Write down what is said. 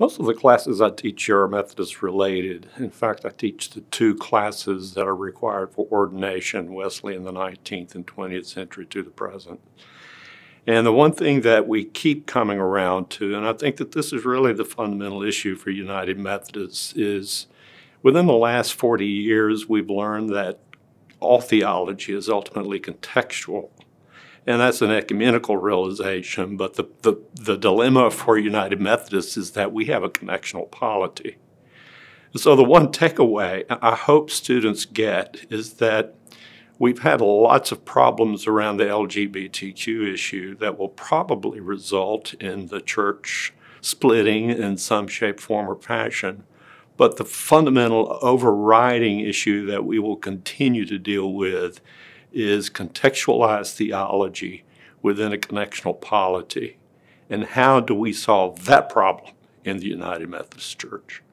Most of the classes I teach here are Methodist related. In fact, I teach the two classes that are required for ordination, Wesley in the 19th and 20th century to the present. And the one thing that we keep coming around to, and I think that this is really the fundamental issue for United Methodists, is within the last 40 years, we've learned that all theology is ultimately contextual. And that's an ecumenical realization, but the dilemma for United Methodists is that we have a connectional polity. And so the one takeaway I hope students get is that we've had lots of problems around the LGBTQ issue that will probably result in the church splitting in some shape, form, or fashion. But the fundamental overriding issue that we will continue to deal with is contextualized theology within a connectional polity. And how do we solve that problem in the United Methodist Church?